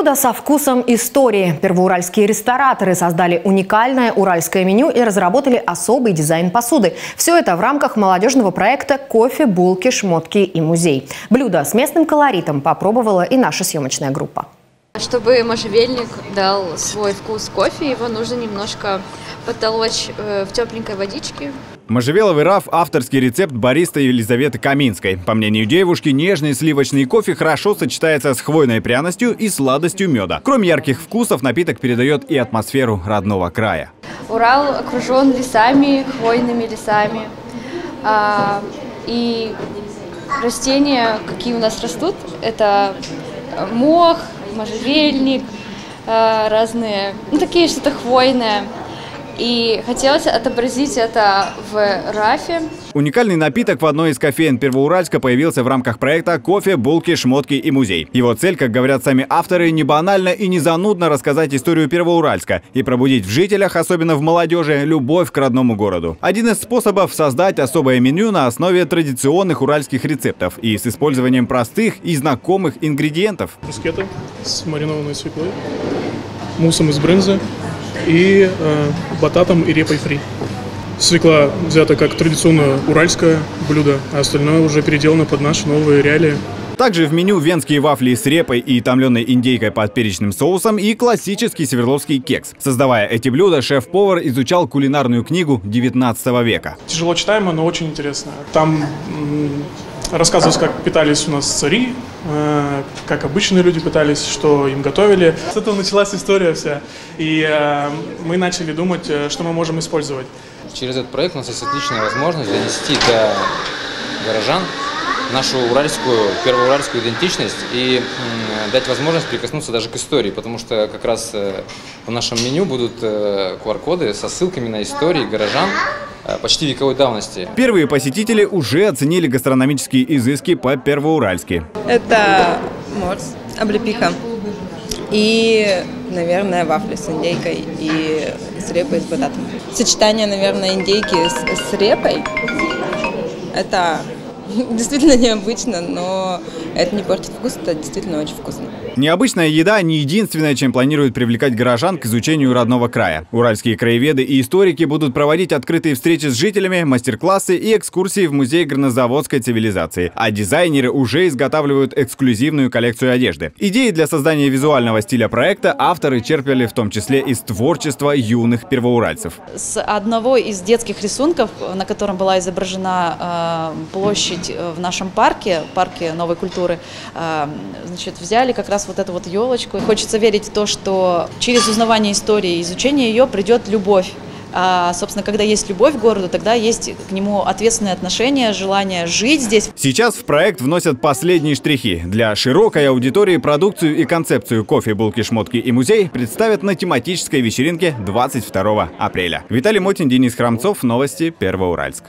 Блюда со вкусом истории. Первоуральские рестораторы создали уникальное уральское меню и разработали особый дизайн посуды. Все это в рамках молодежного проекта «Кофе, булки, шмотки и музей». Блюда с местным колоритом попробовала и наша съемочная группа. Чтобы можжевельник дал свой вкус кофе, его нужно немножко потолочь в тепленькой водичке. Можжевеловый раф – авторский рецепт бариста Елизаветы Каминской. По мнению девушки, нежный сливочный кофе хорошо сочетается с хвойной пряностью и сладостью меда. Кроме ярких вкусов, напиток передает и атмосферу родного края. Урал окружен лесами, хвойными лесами. И растения, какие у нас растут, это мох, можжевельник, разные, такие что-то хвойное. И хотелось отобразить это в рафе. Уникальный напиток в одной из кофеен Первоуральска появился в рамках проекта «Кофе, булки, шмотки и музей». Его цель, как говорят сами авторы, не банально и не занудно рассказать историю Первоуральска и пробудить в жителях, особенно в молодежи, любовь к родному городу. Один из способов создать особое меню на основе традиционных уральских рецептов и с использованием простых и знакомых ингредиентов. Брускетта с маринованной свеклой, муссом из брынзы и бататом и репой фри. Свекла взята как традиционное уральское блюдо, а остальное уже переделано под наши новые реалии. Также в меню венские вафли с репой и томленой индейкой под перечным соусом и классический свердловский кекс. Создавая эти блюда, шеф-повар изучал кулинарную книгу 19 века. Тяжело читаемо, но очень интересно. Там рассказывалось, как питались у нас цари, как обычные люди питались, что им готовили. С этого началась история вся, и мы начали думать, что мы можем использовать. Через этот проект у нас есть отличная возможность донести до горожан нашу уральскую, первоуральскую идентичность и дать возможность прикоснуться даже к истории, потому что как раз в нашем меню будут QR-коды со ссылками на истории горожан почти вековой давности. Первые посетители уже оценили гастрономические изыски по-первоуральски. Это морс, облепиха и, наверное, вафли с индейкой и с репой, с бататом. Сочетание, наверное, индейки с репой – это действительно необычно, но это не портит вкус, это действительно очень вкусно. Необычная еда не единственное, чем планируют привлекать горожан к изучению родного края. Уральские краеведы и историки будут проводить открытые встречи с жителями, мастер-классы и экскурсии в музей горнозаводской цивилизации. А дизайнеры уже изготавливают эксклюзивную коллекцию одежды. Идеи для создания визуального стиля проекта авторы черпали в том числе из творчества юных первоуральцев. С одного из детских рисунков, на котором была изображена площадь в нашем парке новой культуры, значит, взяли как раз вот эту вот елочку. Хочется верить в то, что через узнавание истории и изучение ее придет любовь. А, собственно, когда есть любовь к городу, тогда есть к нему ответственное отношение, желание жить здесь. Сейчас в проект вносят последние штрихи. Для широкой аудитории продукцию и концепцию «Кофе, булки, шмотки и музей» представят на тематической вечеринке 22 апреля. Виталий Мотин, Денис Храмцов, новости Первоуральск.